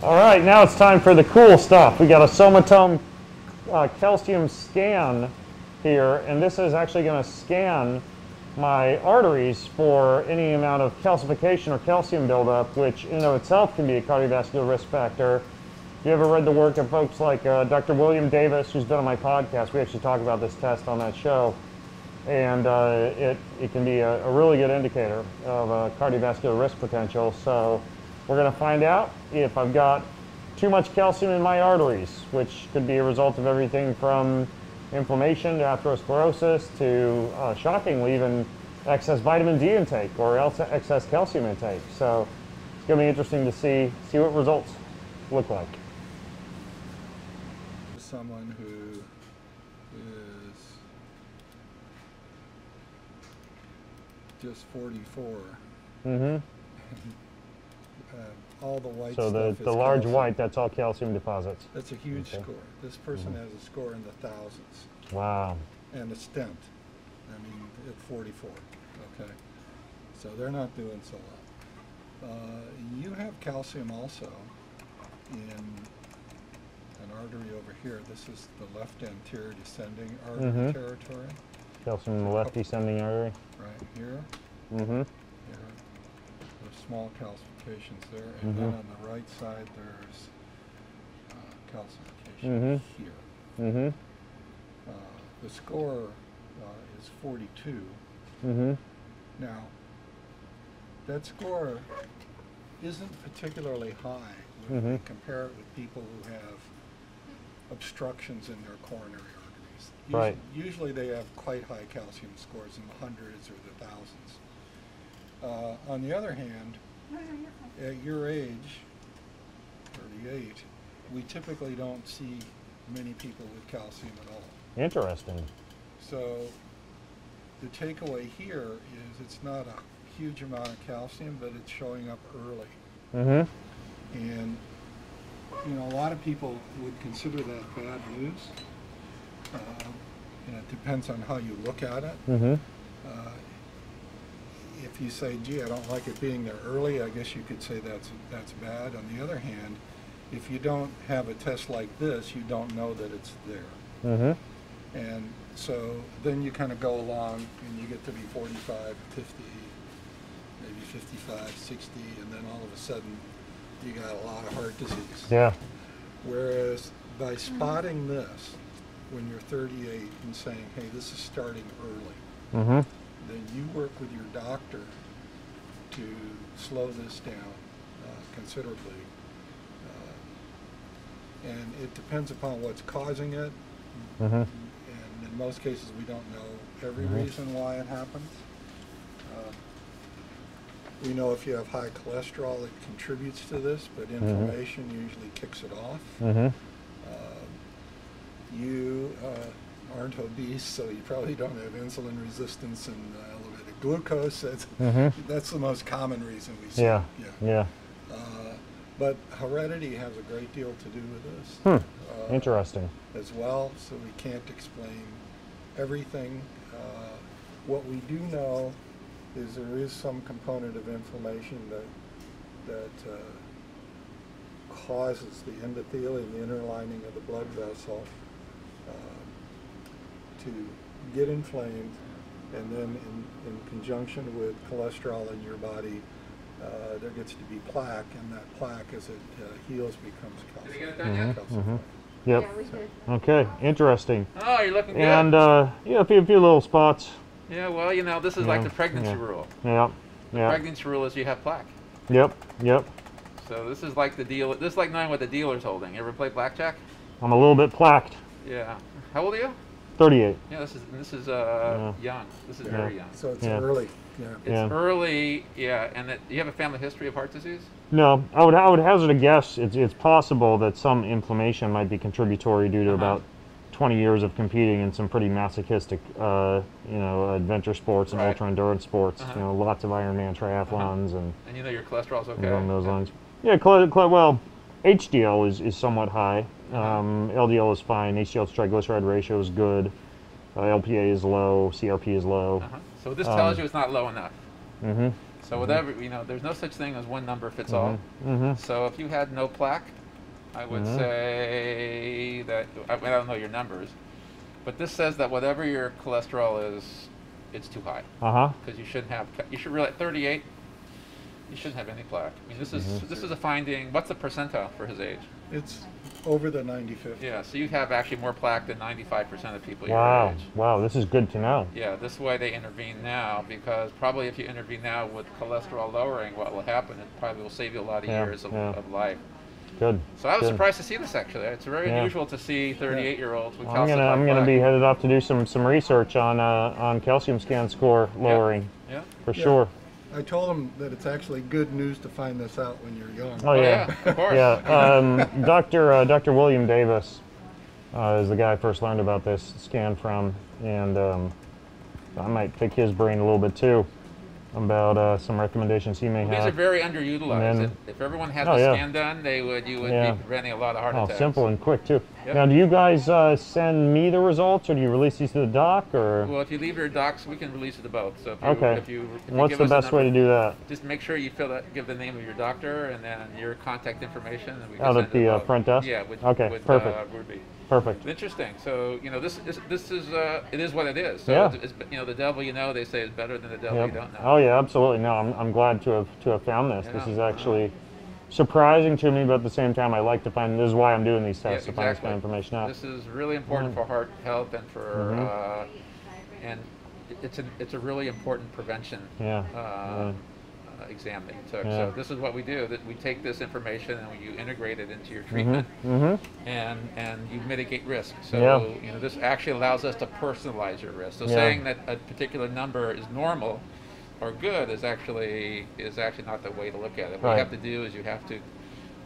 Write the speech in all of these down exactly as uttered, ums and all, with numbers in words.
All right, now it's time for the cool stuff. We got a somatome uh, calcium scan here, and this is actually going to scan my arteries for any amount of calcification or calcium buildup, which in and of itself can be a cardiovascular risk factor. You ever read the work of folks like uh, Doctor William Davis, who's been on my podcast? We actually talk about this test on that show, and uh, it, it can be a, a really good indicator of uh, cardiovascular risk potential. So we're going to find out if I've got too much calcium in my arteries, which could be a result of everything from inflammation to atherosclerosis to, uh, shockingly, even excess vitamin D intake or else excess calcium intake. So it's going to be interesting to see, see what results look like. Someone who is just forty-four. Mm-hmm. Uh, all the white so the, stuff the is large calcium. White, that's all calcium deposits. That's a huge okay. score. This person mm-hmm. has a score in the thousands. Wow. And a stent, I mean, at forty-four, okay? So they're not doing so well. Uh, you have calcium also in an artery over here. This is the left anterior descending artery mm-hmm. territory. Calcium in the left oh. descending artery. Right here. Mm-hmm. Small calcifications there, and mm-hmm. then on the right side there's uh, calcification mm-hmm. here. Mm-hmm. uh, the score uh, is forty-two. Mm-hmm. Now, that score isn't particularly high when mm-hmm. we compare it with people who have obstructions in their coronary arteries. Usu- right. Usually they have quite high calcium scores in the hundreds or the thousands. Uh, on the other hand, at your age, thirty-eight, we typically don't see many people with calcium at all. Interesting. So the takeaway here is it's not a huge amount of calcium, but it's showing up early. Mm-hmm. And, you know, a lot of people would consider that bad news. Uh, and it depends on how you look at it. Mm-hmm. Uh, If you say, gee, I don't like it being there early, I guess you could say that's that's bad. On the other hand, if you don't have a test like this, you don't know that it's there. Mm-hmm. And so then you kind of go along and you get to be forty-five, fifty, maybe fifty-five, sixty, and then all of a sudden you got a lot of heart disease. Yeah. Whereas by spotting this when you're thirty-eight and saying, hey, this is starting early, mm-hmm. then you work with your doctor to slow this down uh, considerably. Uh, and it depends upon what's causing it. Mm-hmm. And in most cases, we don't know every mm-hmm. reason why it happens. Uh, we know if you have high cholesterol, it contributes to this, but inflammation mm-hmm. usually kicks it off. Mm-hmm. Uh, you, uh, aren't obese, so you probably don't have insulin resistance and uh, elevated glucose. That's, mm-hmm. that's the most common reason we see. Yeah, yeah. yeah. Uh, but heredity has a great deal to do with this. Hmm. Uh, Interesting. As well, so we can't explain everything. Uh, what we do know is there is some component of inflammation that that uh, causes the endothelium, the inner lining of the blood vessel, Uh, to get inflamed, and then in, in conjunction with cholesterol in your body, uh, there gets to be plaque, and that plaque, as it uh, heals, becomes calcium. Mm-hmm. Mm-hmm. Yep. Yeah, we did. Okay, interesting. Oh, you're looking good. And uh, yeah, a few, a few little spots. Yeah, well, you know, this is yeah. like the pregnancy yeah. rule. Yeah. The yeah. pregnancy rule is you have plaque. Yep. Yep. So this is like the deal. This is like knowing what the dealer's holding. You ever play blackjack? I'm a little bit plaqued. Yeah. How old are you? thirty-eight. Yeah, this is this is uh, yeah. young. This is yeah. very young. So it's yeah. early. Yeah. It's yeah. early. Yeah, and it, you have a family history of heart disease? No, I would I would hazard a guess. It's it's possible that some inflammation might be contributory due to uh-huh. about twenty years of competing in some pretty masochistic, uh, you know, adventure sports and right. ultra endurance sports. Uh-huh. You know, lots of Ironman triathlons uh-huh. and. And you know your cholesterol's okay. Along those yeah. lines. Yeah, cl- cl- well, H D L is is somewhat high. Um, L D L is fine, H D L to triglyceride ratio is good, uh, L P A is low, C R P is low. Uh-huh. So this tells um, you it's not low enough. Mm-hmm. So with every, you know, there's no such thing as one number fits mm-hmm. all. Mm-hmm. So if you had no plaque, I would mm-hmm. say that, I, I don't know your numbers, but this says that whatever your cholesterol is, it's too high. Uh-huh. Because you shouldn't have, you should really, at thirty-eight, you shouldn't have any plaque. I mean, this is, mm-hmm. this is a finding. What's the percentile for his age? It's over the ninety-fifth. Yeah, so you have actually more plaque than ninety-five percent of people wow. your age. Wow, this is good to know. Yeah, this is why they intervene now, because probably if you intervene now with cholesterol lowering, what will happen, it probably will save you a lot of yeah, years of, yeah. of life. Good. So I was good. surprised to see this, actually. It's very yeah. unusual to see thirty-eight-year-olds with calcium. I'm gonna, I'm going to be headed off to do some, some research on, uh, on calcium scan score lowering, yeah. Yeah. for yeah. sure. I told them that it's actually good news to find this out when you're young. Oh, yeah. yeah of course. Yeah. Um, Doctor Uh, Doctor William Davis uh, is the guy I first learned about this scan from, and um, I might pick his brain a little bit, too, about uh, some recommendations he may well, have. These are very underutilized. Then, if, if everyone had oh, the yeah. scan done, they would, you would yeah. be preventing a lot of heart oh, attacks. Simple and quick, too. Yep. Now, do you guys uh, send me the results, or do you release these to the doc? Or? Well, if you leave your docs, we can release it to both. So if you, okay. If you, if you What's give the best number, way to do that? Just make sure you fill out, give the name of your doctor, and then your contact information. And we can out at the uh, front desk? Yeah, with, okay, with, perfect. Uh, Ruby. Perfect. Interesting. So, you know, this is, this is uh, it is what it is. So, yeah. it's, it's, you know, the devil you know, they say, is better than the devil yep. you don't know. Oh, yeah, absolutely. No, I'm, I'm glad to have, to have found this. Yeah. This is actually surprising to me, but at the same time, I like to find, this is why I'm doing these tests, yeah, exactly. to find this kind of information out. This is really important yeah. for heart health and for, mm-hmm. uh, and it's a, it's a really important prevention yeah. Uh, yeah. Uh, exam that you took. Yeah. So this is what we do, that we take this information and we, you integrate it into your treatment mm-hmm. Mm-hmm. and and you mitigate risk. So yeah. you know, this actually allows us to personalize your risk. So yeah. saying that a particular number is normal or good is actually is actually not the way to look at it. What right. you have to do is you have to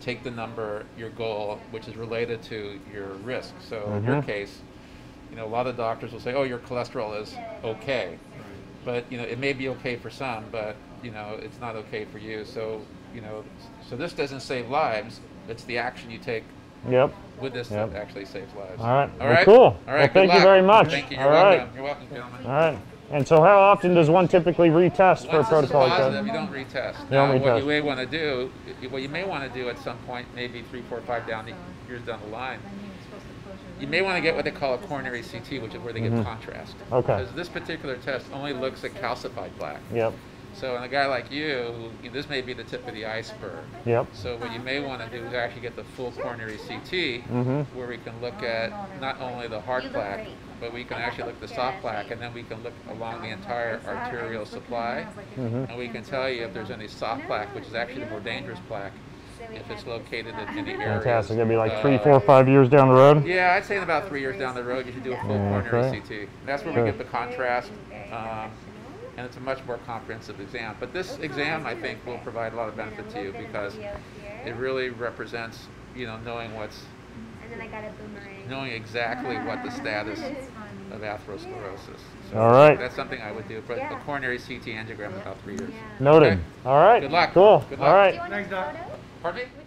take the number, your goal, which is related to your risk. So mm-hmm. in your case, you know, a lot of doctors will say, oh, your cholesterol is okay. But, you know, it may be okay for some, but, you know, it's not okay for you. So, you know, so this doesn't save lives. It's the action you take yep. with this yep. that actually saves lives. All right. All well, right. Cool. All right. Well, thank luck. you very much. Thank you. You're All welcome. Right. You're welcome, gentlemen. All right. And so how often does one typically retest well, for a protocol? Positive, you don't retest. Now, don't retest. What you may want to do, what you may want to do at some point, maybe three, four, five down the, years down the line, you may want to get what they call a coronary C T, which is where they mm-hmm. get contrast. Okay. Because this particular test only looks at calcified plaque. Yep. So in a guy like you, this may be the tip of the iceberg. Yep. So what you may want to do is actually get the full coronary C T, mm-hmm. where we can look at not only the hard plaque, but we can actually look at the soft plaque, and then we can look along the entire arterial supply, mm-hmm. and we can tell you if there's any soft plaque, which is actually the more dangerous plaque, if it's located in any area. Fantastic. It'll be like three, four, five years down the road? Yeah, I'd say in about three years down the road, you should do a full okay. coronary C T. That's where Good. we get the contrast. Um, And it's a much more comprehensive exam. But this exam, I think, will provide a lot of benefit to you, because it really represents, you know, knowing what's, knowing exactly what the status of atherosclerosis. So All right. that's something I would do. But a coronary C T angiogram in about three years. Noted. Okay. All right. Good luck. Cool. Good luck. All right. Thanks, Doc. Pardon me?